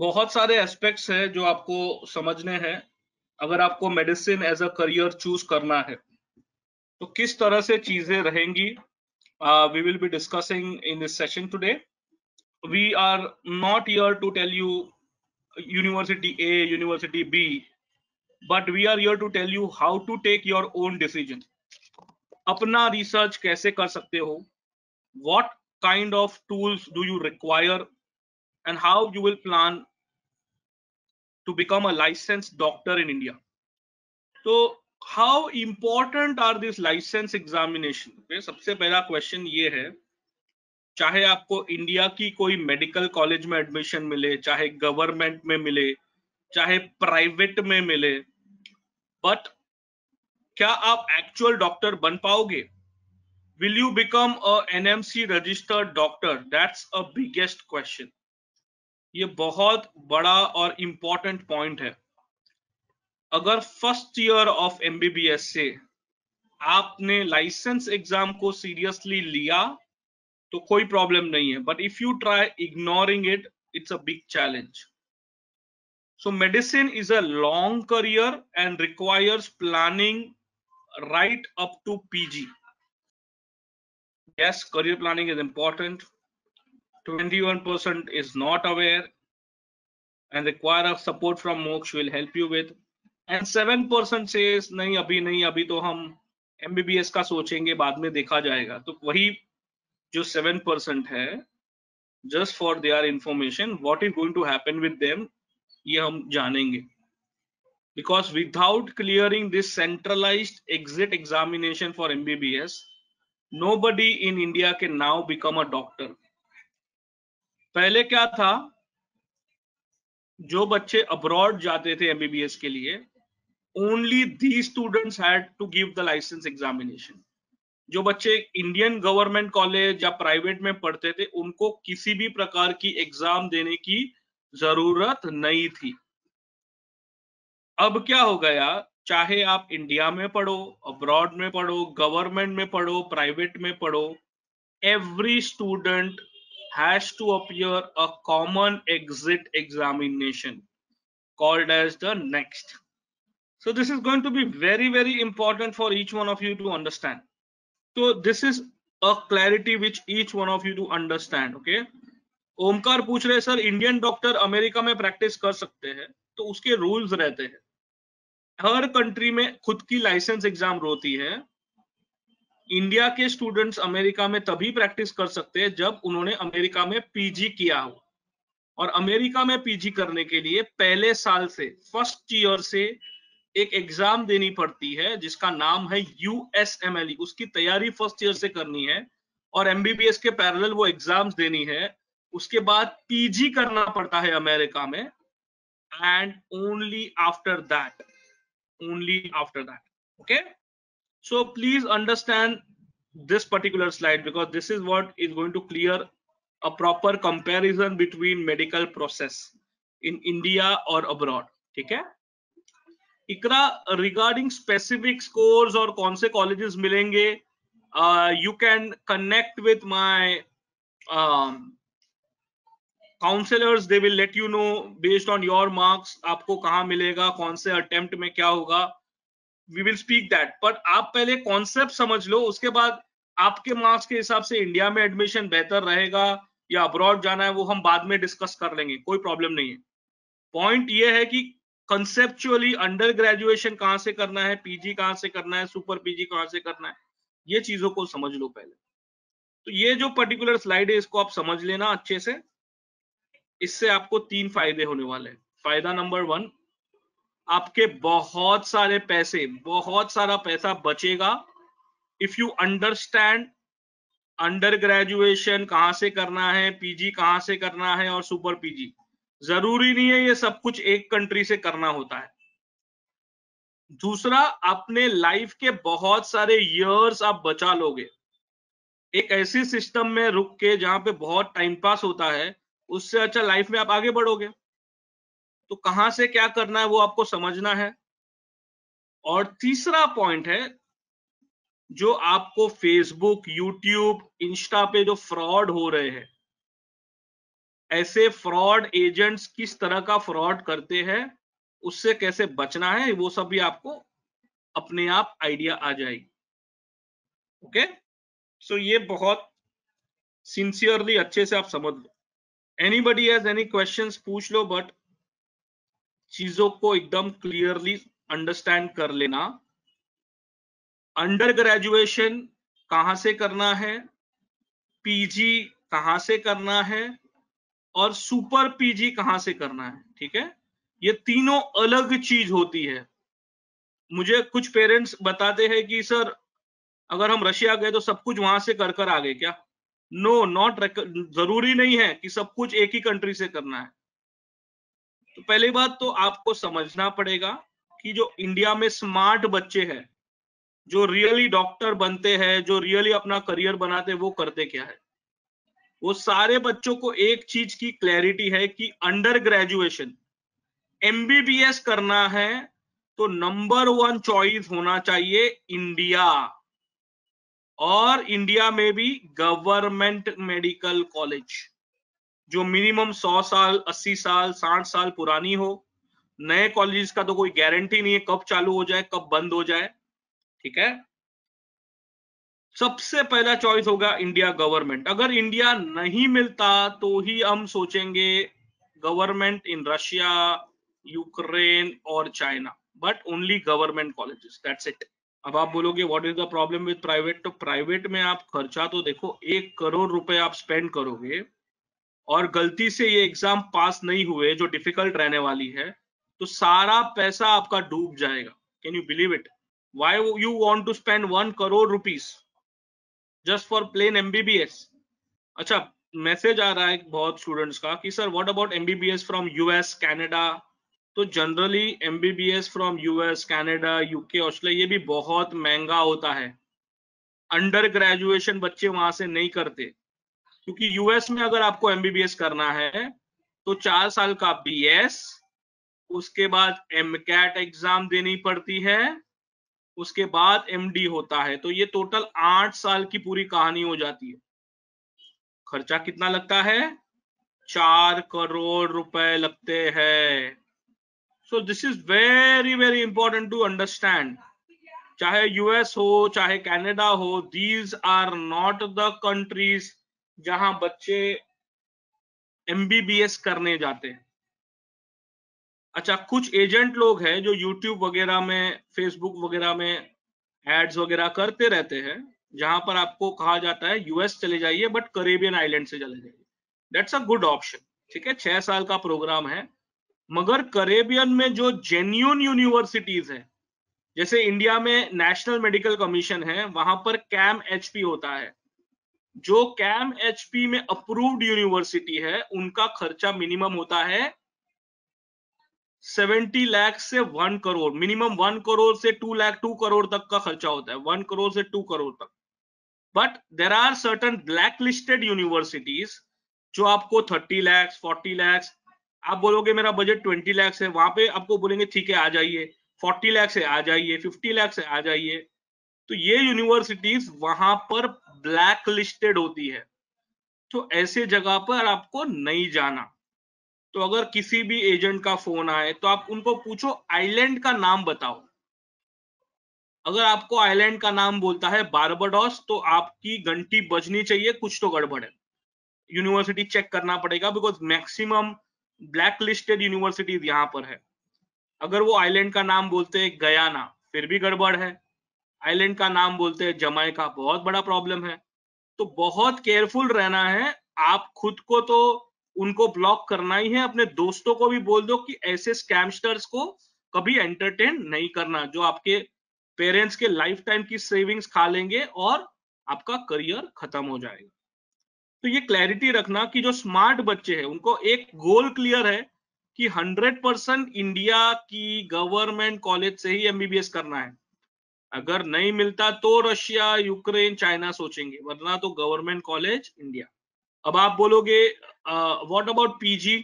बहुत सारे एस्पेक्ट्स हैं जो आपको समझने हैं। अगर आपको medicine as a career choose करना है तो किस तरह से चीजें रहेंगी, we will be discussing in this session today. We are not here to tell you university A, university B, but we are here to tell you how to take your own decision. अपना research कैसे कर सकते हो, what kind of tools do you require and how you will plan to become a licensed doctor in India. So how important are these license examination? सबसे पहला question ये है, चाहे आपको इंडिया की कोई मेडिकल कॉलेज में एडमिशन मिले, चाहे गवर्नमेंट में मिले, चाहे प्राइवेट में मिले, बट क्या आप एक्चुअल डॉक्टर बन पाओगे? Will you become a NMC registered doctor? That's a biggest question. ये बहुत बड़ा और इम्पोर्टेंट पॉइंट है। अगर फर्स्ट ईयर ऑफ MBBS से आपने लाइसेंस एग्जाम को सीरियसली लिया तो कोई प्रॉब्लम नहीं है, but if you try ignoring it, it's a big challenge. So medicine is a long career and requires planning right up to PG। Yes, career planning is important. 21% is not aware and require support from Moksh will help you with, and 7% says nahi abhi तो हम MBBS का सोचेंगे, बाद में देखा जाएगा। तो वही जो 7% है, just for their information, what is going to happen with them ये हम जानेंगे, because without clearing this centralized exit examination for MBBS, nobody in India can now become a doctor। पहले क्या था, जो बच्चे अब्रॉड जाते थे MBBS के लिए, only the students had to give the licence examination. जो बच्चे इंडियन गवर्नमेंट कॉलेज या प्राइवेट में पढ़ते थे उनको किसी भी प्रकार की एग्जाम देने की जरूरत नहीं थी। अब क्या हो गया, चाहे आप इंडिया में पढ़ो, अब्रॉड में पढ़ो, गवर्नमेंट में पढ़ो, प्राइवेट में पढ़ो, every student has to appear a common exit examination called as the NEXT. So this is going to be very, very important for each one of you to understand. So this is a clarity which each one of you to understand. Okay, Omkar पूछ रहे sir, Indian doctor America में practice कर सकते हैं तो उसके rules रहते हैं, हर कंट्री में खुद की लाइसेंस एग्जाम होती है। इंडिया के स्टूडेंट्स अमेरिका में तभी प्रैक्टिस कर सकते हैं जब उन्होंने अमेरिका में PG किया हो, और अमेरिका में PG करने के लिए पहले साल से, फर्स्ट ईयर से एक एग्जाम देनी पड़ती है जिसका नाम है USMLE। उसकी तैयारी फर्स्ट ईयर से करनी है और MBBS के पैरेलल वो एग्जाम्स देनी है। उसके बाद PG करना पड़ता है अमेरिका में, and only after that okay. So please understand this particular slide because this is what is going to clear a proper comparison between medical process in India or abroad. ठीक है Ikra, regarding specific scores or कौन से colleges मिलेंगे, you can connect with my counselors, they will let you know based on your marks आपको कहाँ मिलेगा, कौन से attempt में क्या होगा। We will speak that, पर आप पहले कॉन्सेप्ट समझ लो, उसके बाद आपके मार्क्स के हिसाब से इंडिया में एडमिशन बेहतर रहेगा या अब्रॉड जाना है वो हम बाद में डिस्कस कर लेंगे, कोई प्रॉब्लम नहीं है। पॉइंट ये है कि कंसेप्चुअली अंडर ग्रेजुएशन कहाँ से करना है, PG कहाँ से करना है, सुपर PG कहाँ से करना है, ये चीजों को समझ लो पहले। तो ये जो पर्टिकुलर स्लाइड है इसको आप समझ लेना अच्छे से, इससे आपको 3 फायदे होने वाले हैं। फायदा नंबर 1, आपके बहुत सारा पैसा बचेगा if you understand under graduation कहाँ से करना है, PG कहाँ से करना है और सुपर PG। जरूरी नहीं है ये सब कुछ एक कंट्री से करना होता है। दूसरा, अपने लाइफ के बहुत सारे इयर्स आप बचा लोगे। एक ऐसी सिस्टम में रुक के जहां पे बहुत टाइम पास होता है, उससे अच्छा लाइफ में आप आगे बढ़ोगे। तो कहां से क्या करना है वो आपको समझना है। और तीसरा पॉइंट है, जो आपको फेसबुक, यूट्यूब, इंस्टा पे जो फ्रॉड हो रहे हैं, ऐसे फ्रॉड एजेंट्स किस तरह का फ्रॉड करते हैं, उससे कैसे बचना है, वो सब भी आपको अपने आप आइडिया आ जाएगी। ओके, सो ये बहुत सिंसियरली अच्छे से आप समझ लो। एनीबडी हैज एनी क्वेश्चंस पूछ लो, बट चीजों को एकदम क्लियरली अंडरस्टैंड कर लेना। अंडर ग्रेजुएशन कहाँ से करना है, पीजी कहाँ से करना है और सुपर पीजी कहाँ से करना है, ठीक है। ये तीनों अलग चीज होती है। मुझे कुछ पेरेंट्स बताते हैं कि सर अगर हम रशिया गए तो सब कुछ वहां से कर आ गए क्या? नो, नॉट जरूरी नहीं है कि सब कुछ एक ही कंट्री से करना है। तो पहली बात तो आपको समझना पड़ेगा कि जो इंडिया में स्मार्ट बच्चे हैं, जो रियली डॉक्टर बनते हैं, जो रियली अपना करियर बनाते हैं, वो करते क्या है। वो सारे बच्चों को एक चीज की क्लैरिटी है कि अंडर ग्रेजुएशन एमबीबीएस करना है तो नंबर वन चॉइस होना चाहिए इंडिया, और इंडिया में भी गवर्नमेंट मेडिकल कॉलेज जो मिनिमम 100 साल, 80 साल, 60 साल पुरानी हो। नए कॉलेज का तो कोई गारंटी नहीं है कब चालू हो जाए, कब बंद हो जाए, ठीक है। सबसे पहला चॉइस होगा इंडिया गवर्नमेंट। अगर इंडिया नहीं मिलता तो ही हम सोचेंगे गवर्नमेंट इन रशिया, यूक्रेन और China, but only government colleges, that's it. अब आप बोलोगे what is the problem with private? तो प्राइवेट में आप खर्चा तो देखो 1 करोड़ रुपए आप स्पेंड करोगे और गलती से ये एग्जाम पास नहीं हुए जो डिफिकल्ट रहने वाली है, तो सारा पैसा आपका डूब जाएगा। Can you believe it? Why you want to spend 1 crore rupees just for plain MBBS? अच्छा, मैसेज आ रहा है बहुत स्टूडेंट्स का कि sir what about MBBS from US, Canada? तो generally MBBS from US, Canada, UK, Australia ये भी बहुत महंगा होता है। अंडर ग्रेजुएशन बच्चे वहां से नहीं करते, क्योंकि US में अगर आपको MBBS करना है तो 4 साल का BS, उसके बाद MCAT एग्जाम देनी पड़ती है, उसके बाद MD होता है, तो ये टोटल 8 साल की पूरी कहानी हो जाती है। खर्चा कितना लगता है? 4 करोड़ रुपए लगते हैं। So this is very very important to understand. चाहे US हो, चाहे कनाडा हो, these are not the countries जहां बच्चे MBBS करने जाते हैं। अच्छा, कुछ एजेंट लोग हैं जो YouTube वगैरह में, Facebook वगैरह में एड्स वगैरह करते रहते हैं, जहां पर आपको कहा जाता है US चले जाइए बट करेबियन आइलैंड से चले जाइए। दैट्स अ गुड ऑप्शन, ठीक है। 6 साल का प्रोग्राम है, मगर करेबियन में जो जेन्यून यूनिवर्सिटीज है, जैसे इंडिया में नेशनल मेडिकल कमीशन है, वहां पर CAAM-HP होता है। जो CAAM-HP में अप्रूव्ड यूनिवर्सिटी है, उनका खर्चा मिनिमम होता है 70 लाख से 1 करोड़, मिनिमम 1 करोड़ से 2 करोड़ तक का खर्चा होता है, 1 करोड़ से 2 करोड़ तक। But there are certain black listed universities जो आपको 30 लाख, 40 लाख, आप बोलोगे मेरा बजट 20 लाख है, वहां पे आपको बोलेंगे ठीक है आ जाइए, 40 लाख से आ जाइए, 50 लाख से आ जाइए। तो ये यूनिवर्सिटीज वहां पर ब्लैक लिस्टेड होती है, तो ऐसे जगह पर आपको नहीं जाना। तो अगर किसी भी एजेंट का फोन आए तो आप उनको पूछो आइलैंड का नाम बताओ। अगर आपको आइलैंड का नाम बोलता है बारबाडोस, तो आपकी घंटी बजनी चाहिए, कुछ तो गड़बड़ है। यूनिवर्सिटी चेक करना पड़ेगा, because maximum black listed universities यहाँ पर है। अगर वो आइलैंड का नाम बोलते हैं गयाना, फिर भी गड़बड़ है। आइलैंड का नाम बोलते हैं जमाइका, बहुत बड़ा प्रॉब्लम है। तो बहुत केयरफुल रहना है। आप खुद को तो उनको ब्लॉक करना ही है, अपने दोस्तों को भी बोल दो कि ऐसे स्कैमस्टर्स को कभी एंटरटेन नहीं करना, जो आपके पेरेंट्स के लाइफ टाइम की सेविंग्स खा लेंगे और आपका करियर खत्म हो जाएगा। तो ये क्लैरिटी रखना कि जो स्मार्ट बच्चे हैं उनको एक गोल क्लियर है कि 100% इंडिया की गवर्नमेंट कॉलेज से ही MBBS करना है। अगर नहीं मिलता तो रशिया, यूक्रेन, चाइना सोचेंगे, वरना तो गवर्नमेंट कॉलेज इंडिया। अब आप बोलोगे व्हाट अबाउट पीजी?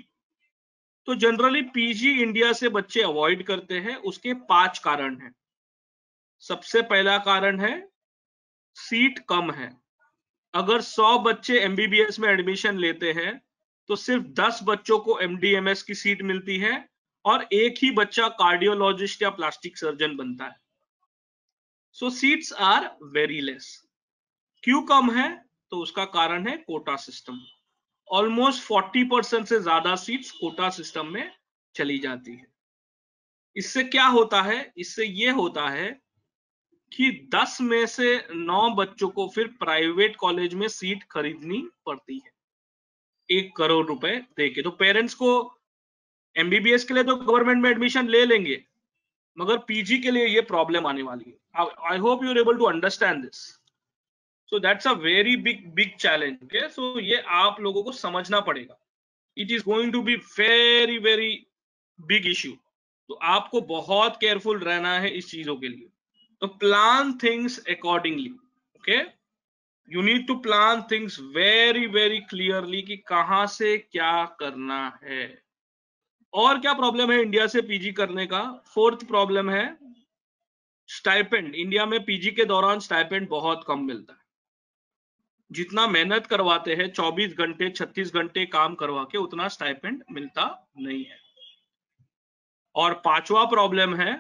तो जनरली पीजी इंडिया से बच्चे अवॉइड करते हैं, उसके 5 कारण हैं। सबसे पहला कारण है सीट कम है। अगर 100 बच्चे MBBS में एडमिशन लेते हैं तो सिर्फ 10 बच्चों को एमडीएमएस की सीट मिलती है और एक ही बच्चा कार्डियोलॉजिस्ट या प्लास्टिक सर्जन बनता है। So seats are very less. क्यों कम है तो उसका कारण है कोटा सिस्टम। ऑलमोस्ट 40% से ज्यादा सीट्स कोटा सिस्टम में चली जाती है। इससे क्या होता है, इससे ये होता है कि 10 में से 9 बच्चों को फिर प्राइवेट कॉलेज में सीट खरीदनी पड़ती है 1 करोड़ रुपए देके। तो पेरेंट्स को एमबीबीएस के लिए तो गवर्नमेंट में एडमिशन ले लेंगे, मगर पीजी के लिए ये प्रॉब्लम आने वाली है। I hope you are able to understand this. So that's a very big challenge. Okay, so ये आप लोगों को समझना पड़ेगा। It is going to be very very big issue. तो आपको बहुत केयरफुल रहना है इस चीजों के लिए। तो plan things accordingly. Okay, you need to plan things very very clearly कि कहां से क्या करना है। और क्या प्रॉब्लम है इंडिया से पीजी करने का? फोर्थ प्रॉब्लम है स्टाइपेंड। इंडिया में पीजी के दौरान स्टाइपेंड बहुत कम मिलता है। जितना मेहनत करवाते हैं 24 घंटे 36 घंटे काम करवा के, उतना स्टाइपेंड मिलता नहीं है। और पांचवा प्रॉब्लम है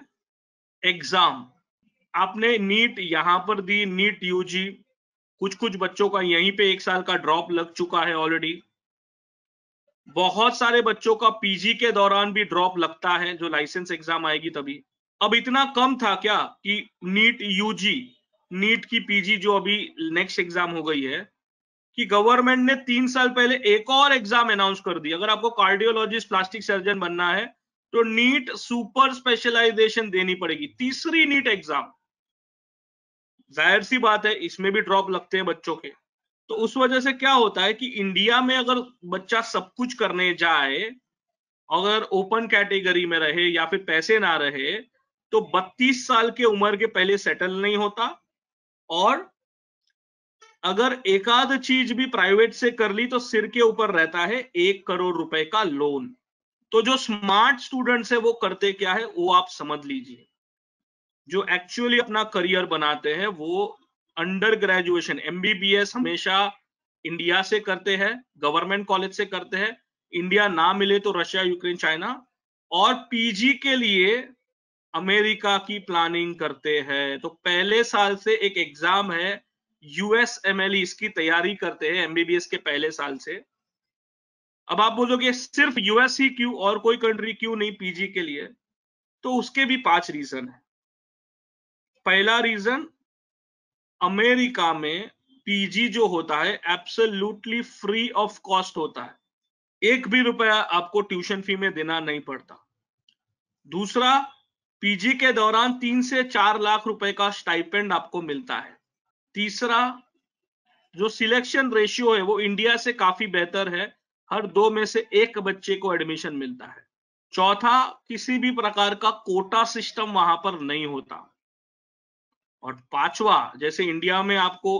एग्जाम। आपने नीट यहां पर दी, नीट यूजी, कुछ बच्चों का यहीं पे 1 साल का ड्रॉप लग चुका है ऑलरेडी। बहुत सारे बच्चों का पीजी के दौरान भी ड्रॉप लगता है जो लाइसेंस एग्जाम आएगी तभी। अब इतना कम था क्या कि नीट यूजी, नीट की पीजी जो अभी नेक्स्ट एग्जाम हो गई है, कि गवर्नमेंट ने 3 साल पहले एक और एग्जाम अनाउंस कर दी। अगर आपको कार्डियोलॉजिस्ट प्लास्टिक सर्जन बनना है तो नीट सुपर स्पेशलाइजेशन देनी पड़ेगी, तीसरी नीट एग्जाम। जाहिर सी बात है इसमें भी ड्रॉप लगते हैं बच्चों के। तो उस वजह से क्या होता है कि इंडिया में अगर बच्चा सब कुछ करने जाए, अगर ओपन कैटेगरी में रहे या फिर पैसे ना रहे, तो 32 साल के उम्र के पहले सेटल नहीं होता। और अगर एकाध चीज भी प्राइवेट से कर ली तो सिर के ऊपर रहता है 1 करोड़ रुपए का लोन। तो जो स्मार्ट स्टूडेंट्स है वो करते क्या है वो आप समझ लीजिए। जो एक्चुअली अपना करियर बनाते हैं वो अंडर ग्रेजुएशन एमबीबीएस हमेशा इंडिया से करते हैं, गवर्नमेंट कॉलेज से करते हैं, इंडिया ना मिले तो रशिया, यूक्रेन, चाइना, और पीजी के लिए अमेरिका की प्लानिंग करते हैं। तो पहले साल से एक एग्जाम है यूएसएमएलई, इसकी तैयारी करते हैं एमबीबीएस के पहले साल से। अब आप बोलोगे सिर्फ यूएस ही क्यों, और कोई कंट्री क्यों नहीं पीजी के लिए? तो उसके भी 5 रीजन है। पहला रीजन, अमेरिका में पीजी जो होता है एब्सोल्युटली फ्री ऑफ कॉस्ट होता है, 1 भी रुपया आपको ट्यूशन फी में देना नहीं पड़ता। दूसरा, पीजी के दौरान 3 से 4 लाख रुपए का स्टाइपेंड आपको मिलता है। तीसरा, जो सिलेक्शन रेशियो है वो इंडिया से काफी बेहतर है, हर 2 में से 1 बच्चे को एडमिशन मिलता है। चौथा, किसी भी प्रकार का कोटा सिस्टम वहां पर नहीं होता। और पांचवा, जैसे इंडिया में आपको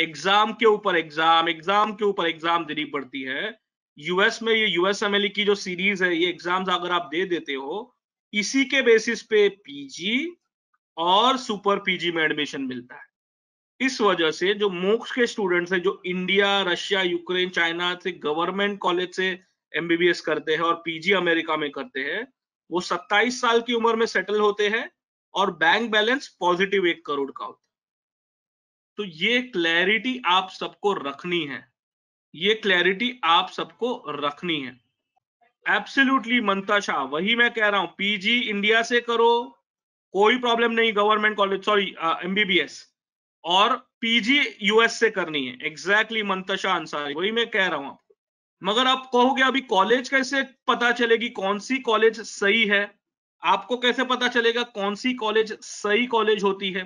एग्जाम के ऊपर एग्जाम देनी पड़ती है, यूएस में ये यूएसएमएलई की जो सीरीज है, ये एग्जाम्स अगर आप दे देते हो, इसी के बेसिस पे पीजी और सुपर पीजी में एडमिशन मिलता है। इस वजह से जो मोक्ष के स्टूडेंट्स हैं जो इंडिया, रशिया, यूक्रेन, चाइना से गवर्नमेंट कॉलेज से एमबीबीएस करते हैं और पीजी अमेरिका में करते हैं, वो 27 साल की उम्र में सेटल होते हैं और बैंक बैलेंस पॉजिटिव 1 करोड़ का होता है। तो ये क्लैरिटी आप सबको रखनी है, ये क्लैरिटी आप सबको रखनी है। एब्सोल्युटली मंताशा, वही मैं कह रहा हूं, पीजी इंडिया से करो, कोई प्रॉब्लम नहीं, गवर्नमेंट कॉलेज, सॉरी एमबीबीएस, और पीजी यूएस से करनी है। एग्जैक्टली मंतशा अंसारी, वही मैं कह रहा हूं आपको। मगर आप कहोगे अभी कॉलेज कैसे पता चलेगी कौन सी कॉलेज सही है? आपको कैसे पता चलेगा कौन सी कॉलेज सही कॉलेज होती है?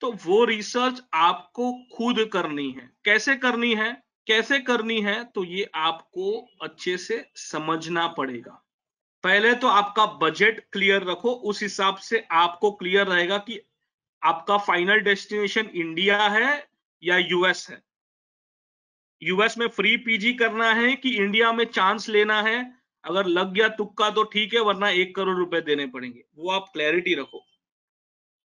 तो वो रिसर्च आपको खुद करनी है। कैसे करनी है, कैसे करनी है, तो ये आपको अच्छे से समझना पड़ेगा। पहले तो आपका बजट क्लियर रखो, उस हिसाब से आपको क्लियर रहेगा कि आपका फाइनल डेस्टिनेशन इंडिया है या यूएस है। यूएस में फ्री पीजी करना है कि इंडिया में चांस लेना है, अगर लग गया तुक्का तो ठीक है, वरना 1 करोड़ रुपए देने पड़ेंगे। वो आप क्लैरिटी रखो,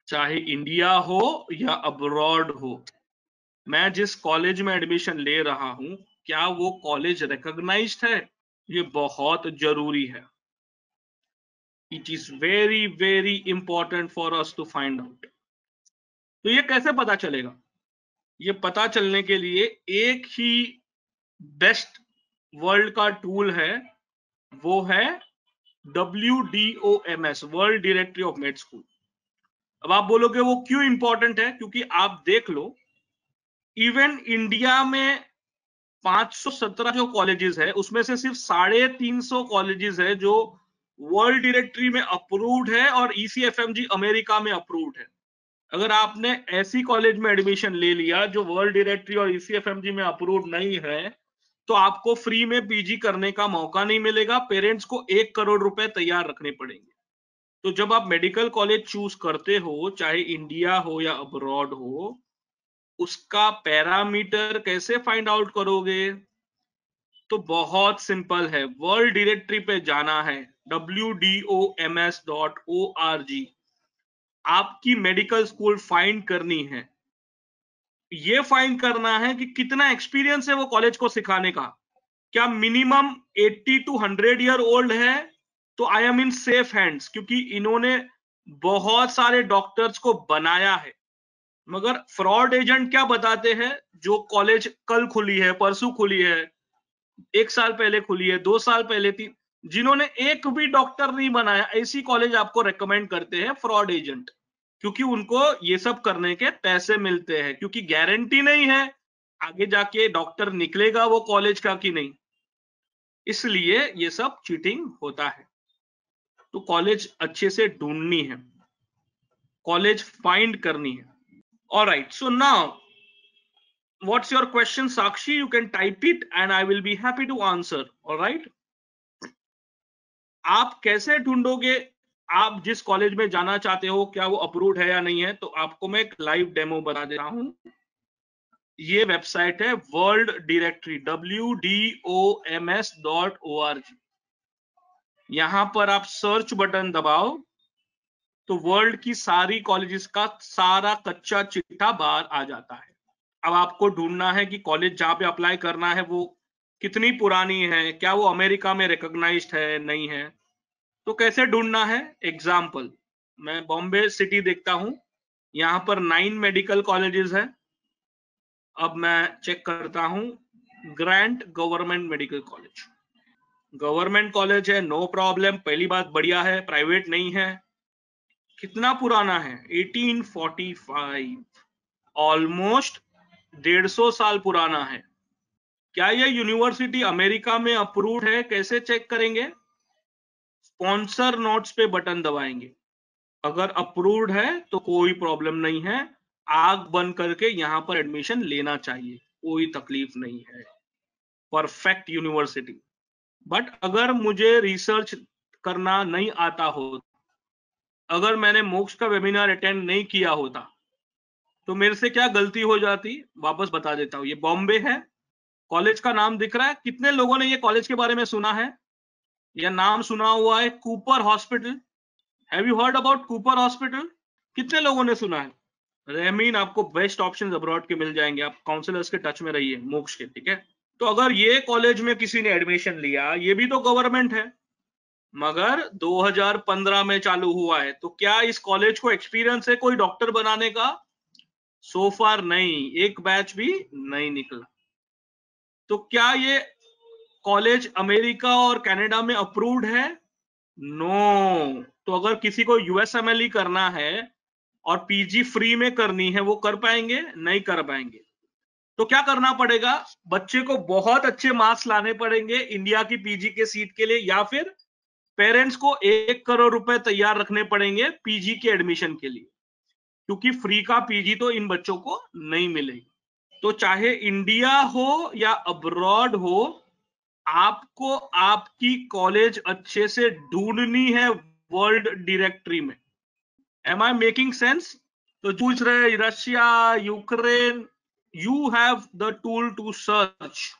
चाहे इंडिया हो या अब्रॉड हो। मैं जिस कॉलेज में एडमिशन ले रहा हूं क्या वो कॉलेज रिकॉग्नाइज्ड है, ये बहुत जरूरी है. It is very very important for us to find out. तो ये कैसे पता चलेगा? ये पता चलने के लिए एक ही बेस्ट वर्ल्ड का टूल है, वो है WDOMS, world directory of med school. अब आप बोलोगे वो क्यों इंपॉर्टेंट है? क्योंकि आप देख लो, इवन इंडिया में 517 जो कॉलेजेस है उसमें से सिर्फ 350 कॉलेजेस है जो वर्ल्ड डायरेक्टरी में अप्रूव्ड है और ECFMG अमेरिका में अप्रूव्ड है. अगर आपने ऐसी कॉलेज में एडमिशन ले लिया जो वर्ल्ड डायरेक्टरी और ECFMG में अप्रूव्ड नहीं है, तो आपको फ्री में पीजी करने का मौका नहीं मिलेगा. पेरेंट्स को 1 करोड़ रुपए तैयार रखने पड़ेंगे. तो जब आप मेडिकल कॉलेज चूज करते हो, चाहे इंडिया हो या अब्रॉड हो, उसका पैरामीटर कैसे फाइंड आउट करोगे? तो बहुत सिंपल है, वर्ल्ड डायरेक्टरी पे जाना है, wdoms.org. आपकी मेडिकल स्कूल फाइंड करनी है. ये फाइंड करना है कि कितना एक्सपीरियंस है वो कॉलेज को सिखाने का. क्या मिनिमम 80 टू 100 ईयर ओल्ड है? तो I am in safe hands, क्योंकि इन्होंने बहुत सारे डॉक्टर्स को बनाया है. मगर फ्रॉड एजेंट क्या बताते हैं? जो कॉलेज कल खुली है, परसों खुली है, 1 साल पहले खुली है, 2 साल पहले थी, जिन्होंने एक भी डॉक्टर नहीं बनाया, ऐसी कॉलेज आपको रेकमेंड करते हैं फ्रॉड एजेंट, क्योंकि उनको ये सब करने के पैसे मिलते हैं. क्योंकि गारंटी नहीं है आगे जाके डॉक्टर निकलेगा वो कॉलेज का कि नहीं, इसलिए ये सब चीटिंग होता है. तो कॉलेज अच्छे से ढूंढनी है, कॉलेज फाइंड करनी है. Alright, so now what's your question Sakshi? You can type it and I will be happy to answer. Alright, आप कैसे ढूंढोगे आप जिस कॉलेज में जाना चाहते हो, क्या वो अप्रूव्ड है या नहीं है? तो आपको मैं एक लाइव डेमो बना दे रहा हूँ. ये वेबसाइट है वर्ल्ड डायरेक्टरी, wdoms.org. यहाँ पर आप सर्च बटन दबाओ तो वर्ल्ड की सारी कॉलेजेस का सारा कच्चा चिट्ठा बाहर आ जाता है. अब आपको ढूंढना है कि कॉलेज जहाँ पे अप्लाई करना है वो कितनी पुरानी है, क्या वो अमेरिका में रिकॉग्नाइज्ड है, नहीं है. तो कैसे ढूंढना है? एग्जाम्पल मैं बॉम्बे सिटी देखता हूं, यहाँ पर 9 मेडिकल कॉलेजेस हैं. अब मैं चेक करता हूं, Grand government medical college, government college है, नो प्रॉब्लम. पहली बात बढ़िया है, प्राइवेट नहीं है. कितना पुराना है? 1845, ऑलमोस्ट 150 साल पुराना है. क्या यह यूनिवर्सिटी अमेरिका में अप्रूव्ड है? कैसे चेक करेंगे? स्पॉन्सर नोट्स पे बटन दबाएंगे. अगर अप्रूव्ड है तो कोई प्रॉब्लम नहीं है, आग बंद करके यहाँ पर एडमिशन लेना चाहिए, कोई तकलीफ नहीं है, परफेक्ट यूनिवर्सिटी. बट अगर मुझे रिसर्च करना नहीं आता हो, अगर मैंने मोक्ष का वेबिनार अटेंड नहीं किया होता, तो मेरे से क्या गलती हो जाती? वापस बता देता हूँ, ये बॉम्बे है, कॉलेज का नाम दिख रहा है. कितने लोगों ने ये कॉलेज के बारे में सुना है या नाम सुना हुआ है? Cooper hospital, have you heard about Cooper hospital? कितने लोगों ने सुना है? रेमीन, आपको बेस्ट ऑप्शंस अब्रॉड के मिल जाएंगे, आप काउंसलर्स के टच में रहिए, मोक्ष के, ठीक है. तो अगर ये कॉलेज में किसी ने एडमिशन लिया, ये भी तो गवर्नमेंट है, मगर 2015 में चालू हुआ है, तो क्या इस कॉलेज को एक्सपीरियंस है कोई डॉक्टर बनाने का? सो फार नहीं, एक बैच भी नहीं निकला. तो क्या ये कॉलेज अमेरिका और कनाडा में अप्रूव्ड है? नो. तो अगर किसी को USMLE करना है और पीजी फ्री में करनी है, वो कर पाएंगे? नहीं कर पाएंगे. तो क्या करना पड़ेगा? बच्चे को बहुत अच्छे मार्क्स लाने पड़ेंगे इंडिया की पीजी के सीट के लिए, या फिर पेरेंट्स को 1 करोड़ रुपए तैयार रखने पड़ेंगे पीजी के एडमिशन के लिए, क्योंकि फ्री का पीजी तो इन बच्चों को नहीं मिलेगी. तो चाहे इंडिया हो या अब्रॉड हो, आपको आपकी कॉलेज अच्छे से ढूंढनी है वर्ल्ड डायरेक्टरी में. Am I making sense? तो पूछ रहे Russia, Ukraine, you have the tool to search.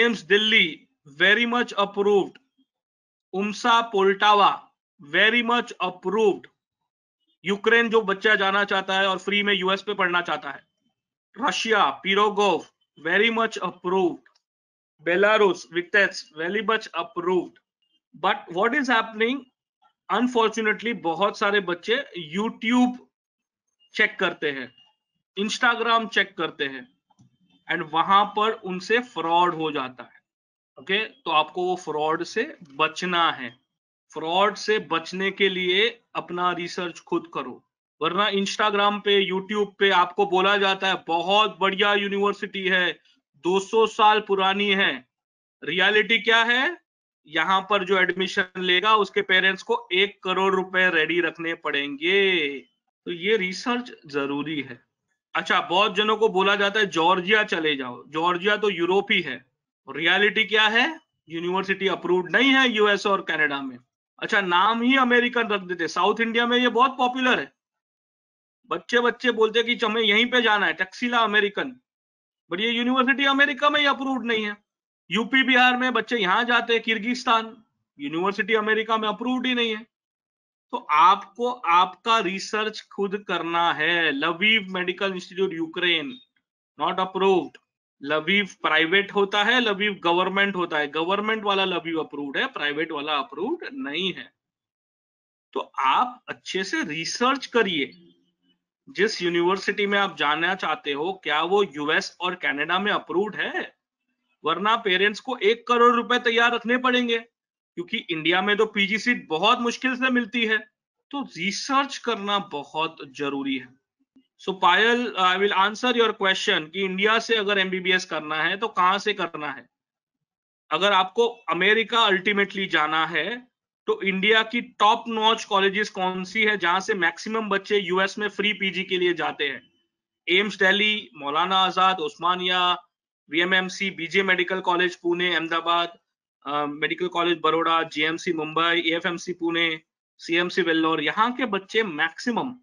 AIIMS Delhi very much approved, UMSA Poltava very much approved. Ukraine जो बच्चा जाना चाहता है और फ्री में US पे पढ़ना चाहता है, Russia, Pirogov very much approved. Belarus, Vitebsk, very much approved. But what is happening? Unfortunately, बहुत सारे बच्चे YouTube चेक करते हैं, Instagram चेक करते हैं, and वहां पर उनसे फ्रॉड हो जाता है. ओके तो आपको वो फ्रॉड से बचना है. फ्रॉड से बचने के लिए अपना रिसर्च खुद करो, वरना इंस्टाग्राम पे यूट्यूब पे आपको बोला जाता है बहुत बढ़िया यूनिवर्सिटी है, 200 साल पुरानी है. रियलिटी क्या है? यहाँ पर जो एडमिशन लेगा उसके पेरेंट्स को 1 करोड़ रुपए रेडी रखने पड़ेंगे. तो ये रिसर्च जरूरी है. अच्छा, बहुत जनों को बोला जाता है जॉर्जिया चले जाओ, जॉर्जिया तो यूरोप ही है. रियलिटी क्या है? यूनिवर्सिटी अप्रूव्ड नहीं है यूएस और कनाडा में. अच्छा, नाम ही अमेरिकन रख देते. साउथ इंडिया में ये बहुत पॉपुलर है. बच्चे बच्चे बोलते कि हमें यहीं पे जाना है, टक्सिला अमेरिकन, बट ये यूनिवर्सिटी अमेरिका में ही अप्रूव्ड नहीं है. यूपी बिहार में बच्चे यहाँ जाते हैं, किर्गिस्तान, यूनिवर्सिटी अमेरिका में अप्रूव्ड ही नहीं है. तो आपको आपका रिसर्च खुद करना है. Lviv medical institute Ukraine, not approved. Lviv private होता है, लवीव गवर्नमेंट होता है. गवर्नमेंट वाला लवीव अप्रूव्ड है, प्राइवेट वाला अप्रूव्ड नहीं है. तो आप अच्छे से रिसर्च करिए जिस यूनिवर्सिटी में आप जाना चाहते हो, क्या वो यूएस और कनाडा में अप्रूव्ड है? वरना पेरेंट्स को 1 करोड़ रुपए तैयार रखने पड़ेंगे, क्योंकि इंडिया में तो पीजी सीट बहुत मुश्किल से मिलती है. तो रिसर्च करना बहुत जरूरी है. So Payal, I will answer your question कि इंडिया से अगर एमबीबीएस करना है तो कहाँ से करना है. अगर आपको अमेरिका अल्टीमेटली जाना है तो इंडिया की टॉप नॉच कॉलेजेस कौन सी है जहां से मैक्सिमम बच्चे यूएस में फ्री पीजी के लिए जाते हैं? एम्स दिल्ली, मौलाना आजाद, ओस्मानिया, वीएमएमसी, बीजे medical college Pune, Ahmedabad medical college Baroda, GMC Mumbai, AFMC Pune, CMC Vellore. यहाँ के बच्चे मैक्सिमम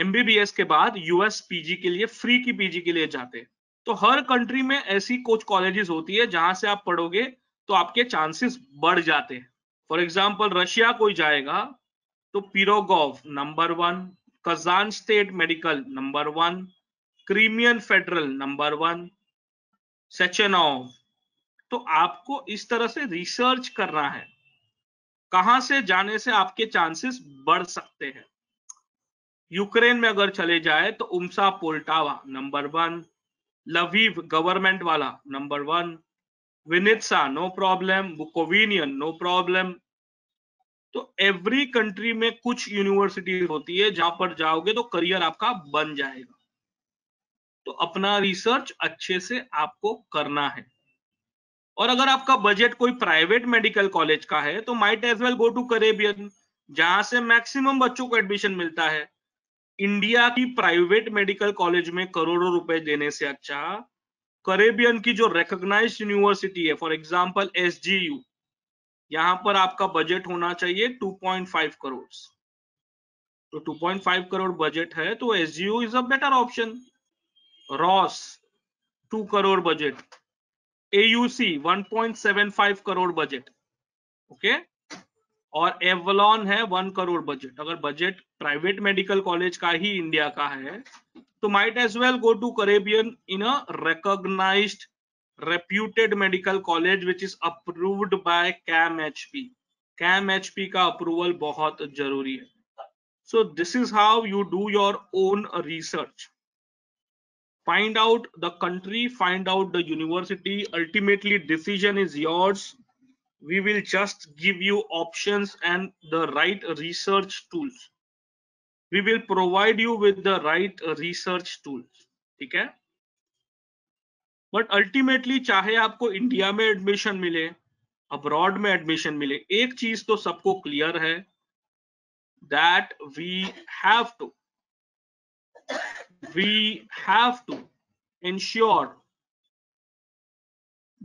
एमबीबीएस के बाद यूएस पीजी के लिए, फ्री की पीजी के लिए जाते हैं. तो हर कंट्री में ऐसी कुछ कॉलेजेस होती है जहां से आप पढ़ोगे तो आपके चांसेस बढ़ जाते हैं. फॉर एग्जाम्पल रशिया कोई जाएगा तो Pirogov number 1, Kazan state medical number 1, Crimean federal number 1, Sechenov. तो आपको इस तरह से रिसर्च करना है कहां से जाने से आपके चांसेस बढ़ सकते हैं. यूक्रेन में अगर चले जाए तो UMSA Poltava number 1, Lviv government वाला number 1, Vinnytsia no problem, Bukovinian no problem. तो एवरी कंट्री में कुछ यूनिवर्सिटी होती है जहां पर जाओगे तो करियर आपका बन जाएगा. तो अपना रिसर्च अच्छे से आपको करना है. और अगर आपका बजट कोई प्राइवेट मेडिकल कॉलेज का है तो might as well go to Caribbean, जहां से मैक्सिमम बच्चों को एडमिशन मिलता है. इंडिया की प्राइवेट मेडिकल कॉलेज में करोड़ों रुपए देने से अच्छा कैरेबियन की जो रिकॉग्नाइज्ड यूनिवर्सिटी है, फॉर एग्जांपल एसजीयू, यहां पर आपका बजट होना चाहिए 2.5 करोड़. तो 2.5 करोड़ बजट है तो SGU is a better option. Ross 2 crore budget, AUC 1.75 crore budget, okay, और एवलॉन है 1 करोड़ बजट. अगर बजट प्राइवेट मेडिकल कॉलेज का ही इंडिया का है तो might as well go to Caribbean in a recognised reputed medical college which is approved by CAAM-HP. CAAM-HP का approval बहुत जरूरी है. So this is how you do your own research. Find out the country, find out the university. Ultimately, decision is yours. We will just give you options and the right research tools. We will provide you with the right research tools. ठीक है? But ultimately, चाहे आपको India में admission मिले, abroad में admission मिले, एक चीज तो सबको क्लियर है that we have to ensure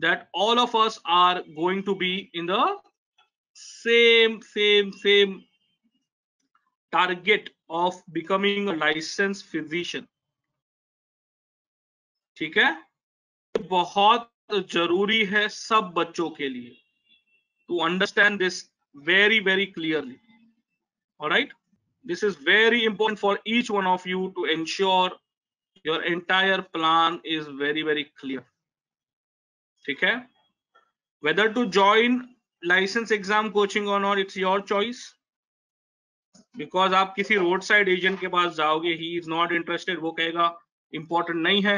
that all of us are going to be in the same target of becoming a licensed physician. ठीक है, बहुत जरूरी है सब बच्चों के लिए to understand this very, very clearly. All right. This is very important for each one of you to ensure your entire plan is very, very clear. ठीक है, whether to join license exam coaching or not, it's your choice, because आप किसी road side agent के पास जाओगे, he is not interested, वो कहेगा important नहीं है,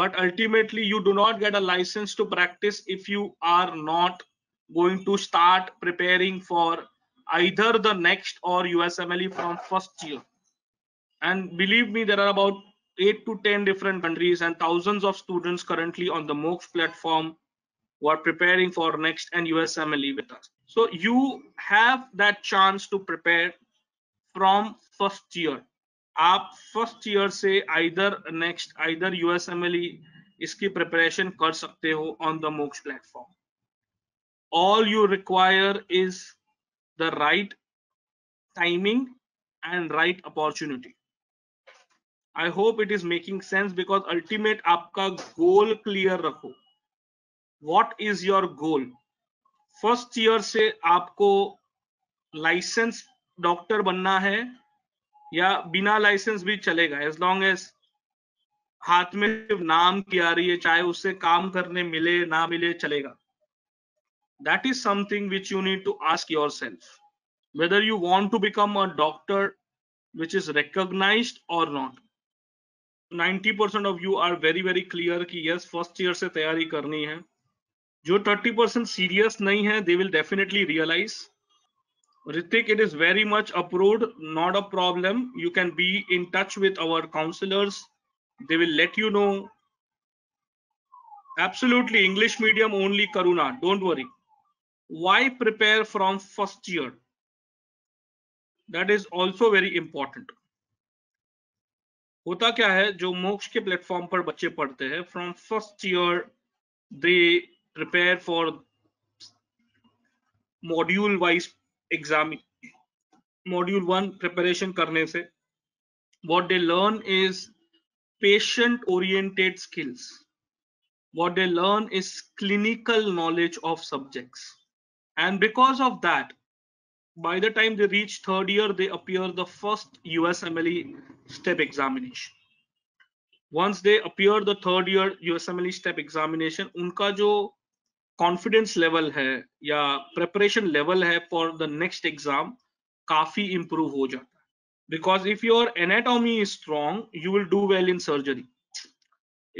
but ultimately you do not get a license to practice if you are not going to start preparing for either the next or USMLE from first year. And believe me, there are about 8 to 10 different countries and thousands of students currently on the Moksh platform who are preparing for next and USMLE with us. So you have that chance to prepare from first year. आप first year से either next either USMLE इसकी preparation कर सकते हो on the Moksh platform. All you require is the right timing and right opportunity. I hope it is making sense, because ultimate आपका goal clear रखो. What is your goal? First year से आपको licence doctor बनना है या बिना licence भी चलेगा, एज लॉन्ग एज हाथ में सिर्फ नाम की आ रही है, चाहे उससे काम करने मिले ना मिले चलेगा. That is something which you need to ask yourself, whether you want to become a doctor which is recognised और not. 90% of you are very very clear कि यस फर्स्ट ईयर से तैयारी करनी है. जो 30% सीरियस नहीं है, they will definitely realise. Ritik, it is very much approved, not a problem. You can be in touch with our counselors. They will let you know. Absolutely, English medium only, Karuna. Don't worry. Why prepare from first year? That is also very important. होता क्या है, जो मोक्ष के platform पर बच्चे पढ़ते हैं, from first year they prepare for module wise exam. Module 1 preparation करने से what they learn is patient oriented skills, what they learn is clinical knowledge of subjects, and because of that by the time they reach third year they appear the first USMLE step examination. Once they appear the third year USMLE step examination, उनका जो confidence level है या preparation level है for the next exam काफी improve हो जाता है. Because if your anatomy is strong, you will do well in surgery.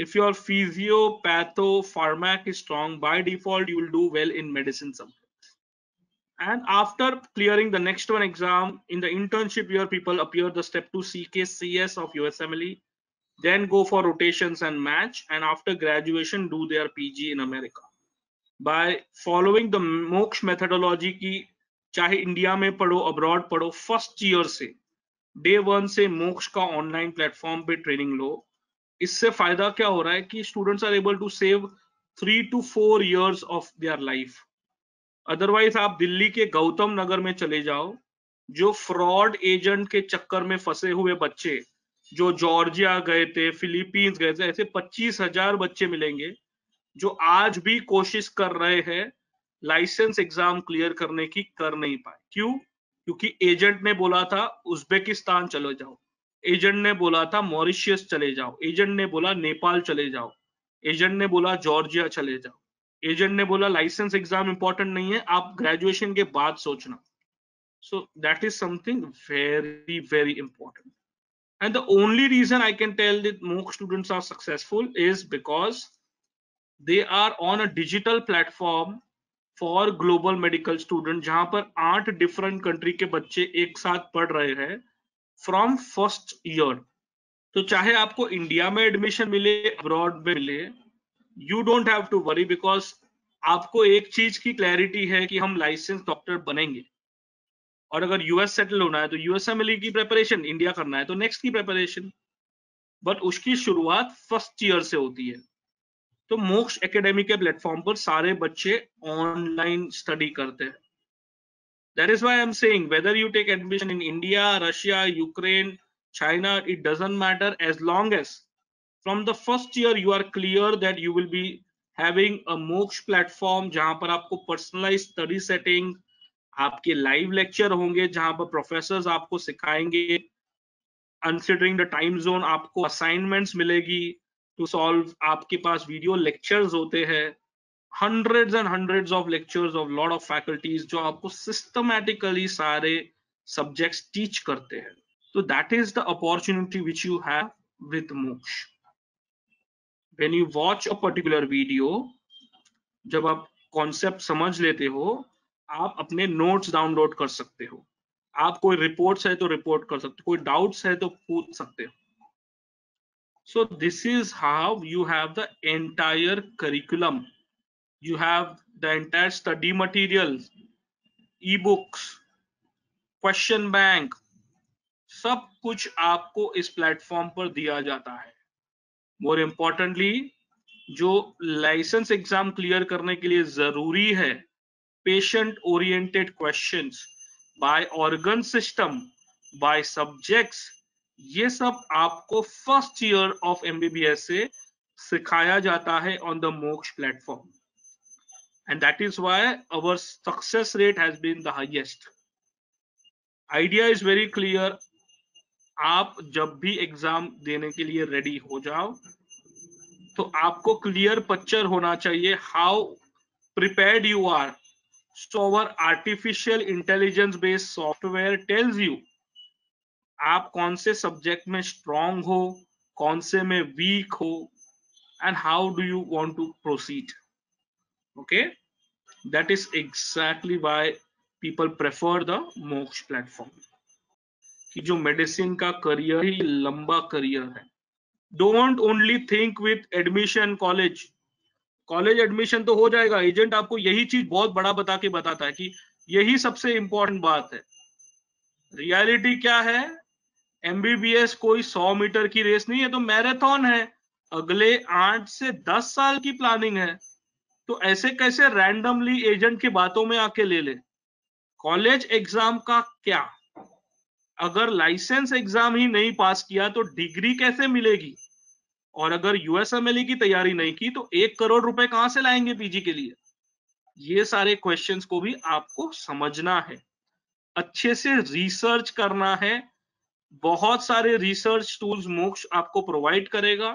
If your physio patho pharmac is strong, by default you will do well in medicine subjects. And after clearing the next one exam, in the internship your people appear the step 2 CKCS of USMLE, then go for rotations and match, and after graduation do their PG in America. By following the Moksh methodology की, चाहे India में पढ़ो abroad पढ़ो, first year से day 1 से मोक्ष का online platform पे training लो. इससे फायदा क्या हो रहा है कि students are able to save 3 to 4 years of their life. Otherwise आप दिल्ली के गौतम नगर में चले जाओ, जो फ्रॉड एजेंट के चक्कर में फंसे हुए बच्चे जो जॉर्जिया गए थे, फिलीपींस गए थे, ऐसे 25,000 बच्चे मिलेंगे जो आज भी कोशिश कर रहे हैं लाइसेंस एग्जाम क्लियर करने की, कर नहीं पाए. क्यों? क्योंकि एजेंट ने बोला था उज्बेकिस्तान चले जाओ, एजेंट ने बोला था मॉरिशियस चले जाओ, एजेंट ने बोला नेपाल चले जाओ, एजेंट ने बोला जॉर्जिया चले जाओ, एजेंट ने बोला लाइसेंस एग्जाम इंपॉर्टेंट नहीं है, आप ग्रेजुएशन के बाद सोचना. So that is something very very important. And the only reason I can tell that most students are successful is because they are on a digital platform for global medical student, जहां पर 8 different country के बच्चे एक साथ पढ़ रहे हैं from first year. तो चाहे आपको इंडिया में एडमिशन मिले abroad में मिले, you don't have to worry, because आपको एक चीज की क्लैरिटी है कि हम लाइसेंस डॉक्टर बनेंगे. और अगर यूएस सेटल होना है तो यूएसएमएलई की प्रिपरेशन, इंडिया करना है तो नेक्स्ट की प्रिपरेशन, बट उसकी शुरुआत फर्स्ट ईयर से होती है. तो मोक्ष एकेडमी के प्लेटफॉर्म पर सारे बच्चे ऑनलाइन स्टडी करते हैं. That is why I am saying, whether you take admission in India, Russia, Ukraine, China, it doesn't matter, as long as from the first year you are clear that you will be having a Moksh platform, जहां पर आपको personalise study setting, आपके live lecture होंगे जहां पर professors आपको सिखाएंगे, considering the time zone आपको असाइनमेंट्स मिलेगी, टू सॉल्व, आपके पास वीडियो लेक्चर्स होते हैं, hundreds and hundreds of lectures of lot of faculties जो आपको सिस्टमैटिकली सारे सब्जेक्ट्स टीच करते हैं. तो that is the opportunity which you have with Moksh. When you watch a particular video, जब आप कॉन्सेप्ट समझ लेते हो, आप अपने नोट्स डाउनलोड कर सकते हो, आप कोई रिपोर्ट्स है तो रिपोर्ट कर सकते हो, कोई डाउट्स है तो पूछ सकते हो. So this is how you have the entire curriculum. You have the entire study materials, e-books, question bank, सब कुछ आपको इस प्लेटफॉर्म पर दिया जाता है. More importantly, जो लाइसेंस एग्जाम क्लियर करने के लिए जरूरी है, patient oriented questions by organ system, by subjects, ये सब आपको फर्स्ट ईयर ऑफ एमबीबीएस से सिखाया जाता है on the Moksh platform. And that is why our success rate has been the highest. Idea is very clear. आप जब भी एग्जाम देने के लिए रेडी हो जाओ तो आपको क्लियर पिक्चर होना चाहिए how prepared you are. So our artificial intelligence based software tells you आप कौन से सब्जेक्ट में स्ट्रॉन्ग हो, कौन से में वीक हो, and how do you want to proceed. Okay, that is exactly why people prefer the Moksh platform. कि जो मेडिसिन का करियर ही लंबा करियर है, don't only think with admission. College admission तो हो जाएगा, एजेंट आपको यही चीज बहुत बड़ा बता के बताता है कि यही सबसे इंपॉर्टेंट बात है. रियलिटी क्या है? एमबीबीएस कोई 100 मीटर की रेस नहीं है, तो मैराथन है. अगले 8 से 10 साल की प्लानिंग है. तो ऐसे कैसे रैंडमली एजेंट की बातों में आके ले ले. कॉलेज एग्जाम का क्या, अगर लाइसेंस एग्जाम ही नहीं पास किया तो डिग्री कैसे मिलेगी? और अगर यूएसएमएलई की तैयारी नहीं की तो 1 करोड़ रुपए कहां से लाएंगे पीजी के लिए? ये सारे क्वेश्चंस को भी आपको समझना है, अच्छे से रिसर्च करना है. बहुत सारे रिसर्च टूल्स मोक्ष आपको प्रोवाइड करेगा,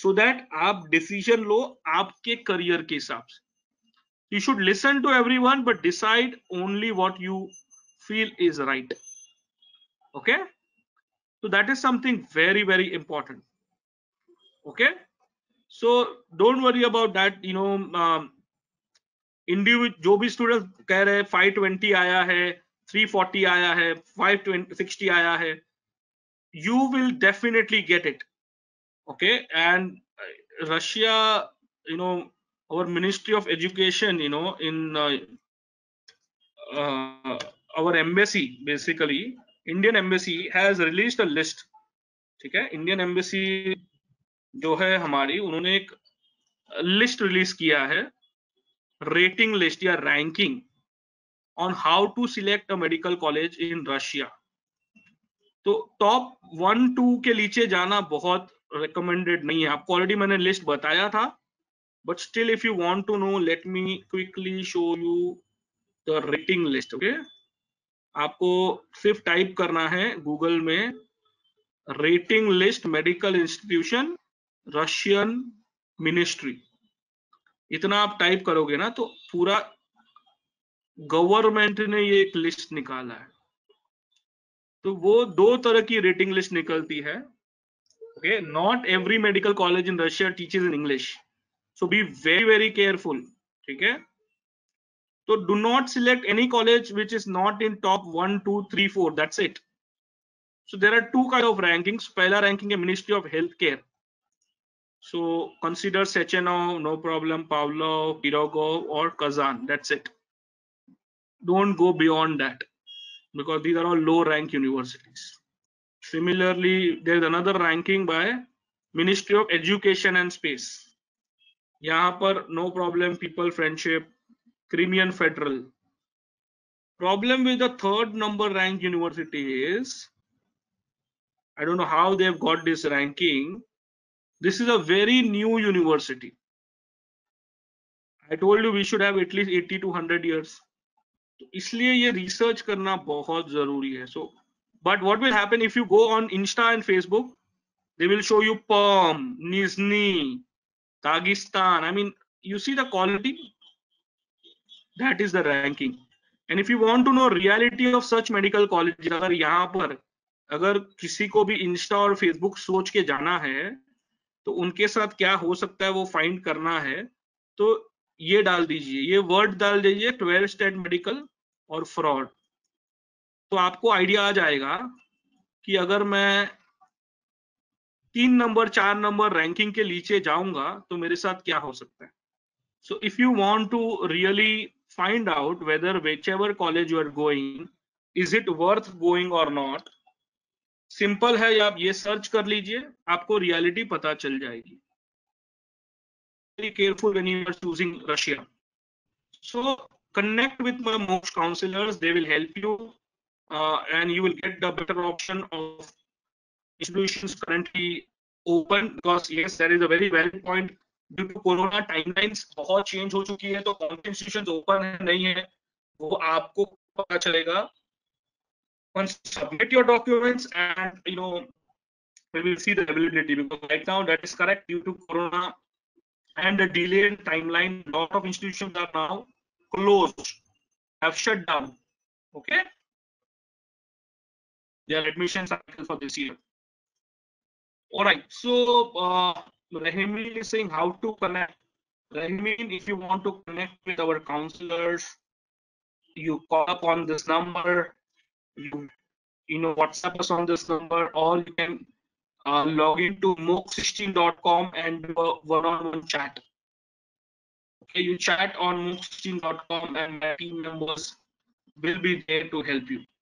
सो दैट आप डिसीजन लो आपके करियर के हिसाब से. You should listen to everyone but decide only what you feel is right. Okay, so that is something very very important. Okay, so don't worry about that. You know, individual जो भी student कह रहे हैं 520 आया है, 340 आया है, 560 आया है, you will definitely get it. Okay, and Russia, you know, our Ministry of Education, you know, in our embassy, basically Indian embassy has released a list. ठीक है, Indian embassy जो है हमारी, उन्होंने एक list release किया है, rating list या ranking on how to select a medical college in Russia. तो टॉप 1-2 के नीचे जाना बहुत रिकमेंडेड नहीं है. आपको ऑलरेडी मैंने लिस्ट बताया था, but still if you want to know, let me quickly show you the rating list. Okay, आपको सिर्फ टाइप करना है गूगल में rating list medical institution Russian ministry. इतना आप टाइप करोगे ना तो पूरा गवर्नमेंट ने ये एक लिस्ट निकाला है. तो वो 2 तरह की रेटिंग लिस्ट निकलती है. Okay, not every medical college in Russia teaches in English, so be very very careful. ठीक है, तो do not select any college which is not in top 1, 2, 3, 4. That's it. So there are 2 kind of rankings. पहला ranking है ministry of health care. So consider Sechenov, no problem, Pavlov, Pirogov और Kazan. That's it. Don't go beyond that because these are all low rank universities. Similarly, there is another ranking by Ministry of Education and Space. यहाँ पर no problem, people, friendship, Crimean Federal. Problem with the 3rd number rank university is, I don't know how they have got this ranking. This is a very new university. I told you we should have at least 80 to 100 years. तो इसलिए ये research करना बहुत जरूरी है. So but what will happen if you go on Insta and Facebook, They will show you Perm, Nizhny, Dagestan. I mean, you see the quality. That is the ranking. And if you want to know reality of such medical colleges, अगर यहाँ पर अगर किसी को भी Insta और Facebook सोच के जाना है तो उनके साथ क्या हो सकता है वो फाइंड करना है, तो ये डाल दीजिए, ये वर्ड डाल दीजिए 12 स्टेट मेडिकल और फ्रॉड, तो आपको आइडिया आ जाएगा कि अगर मैं 3 नंबर 4 नंबर रैंकिंग के नीचे जाऊंगा तो मेरे साथ क्या हो सकता है. So if you want to really find out whether whichever college you are going, is it worth going or not, simple है, आप ये सर्च कर लीजिए, आपको रियलिटी पता चल जाएगी. Be careful when you are choosing Russia. So connect with my Moksh counselors; they will help you, and you will get the better option of institutions currently open. Because yes, that is a very valid point. Due to corona timelines बहुत change हो चुकी है, तो कौन से institutions open है नहीं है वो आपको पता चलेगा. Once submit your documents and you know we will see the availability, because right now that is correct, due to corona and the delayed timeline lot of institutions are now closed, have shut down, okay, their admission cycle for this year. All right, so Rahimeen is saying how to connect. Rahimeen, if you want to connect with our counselors, you call up on this number, you know WhatsApp us on this number, or you can log into moksh16.com and do a one-on-one chat. Okay, you chat on moksh16.com and my team members will be there to help you.